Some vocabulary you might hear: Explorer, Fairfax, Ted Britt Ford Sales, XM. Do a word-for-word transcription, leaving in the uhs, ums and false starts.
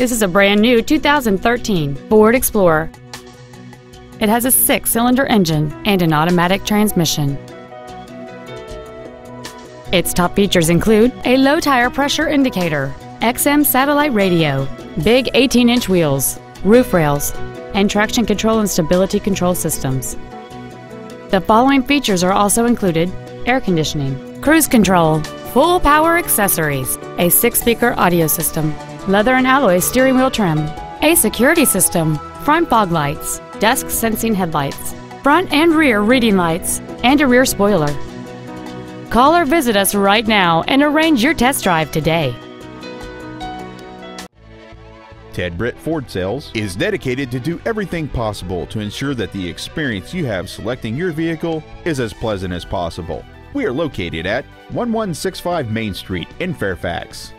This is a brand new two thousand thirteen Ford Explorer. It has a six-cylinder engine and an automatic transmission. Its top features include a low tire pressure indicator, X M satellite radio, big eighteen inch wheels, roof rails, and traction control and stability control systems. The following features are also included: air conditioning, cruise control, full power accessories, a six-speaker audio system, leather and alloy steering wheel trim, a security system, front fog lights, dusk sensing headlights, front and rear reading lights, and a rear spoiler. Call or visit us right now and arrange your test drive today. Ted Britt Ford Sales is dedicated to do everything possible to ensure that the experience you have selecting your vehicle is as pleasant as possible. We are located at eleven sixty-five Main Street in Fairfax.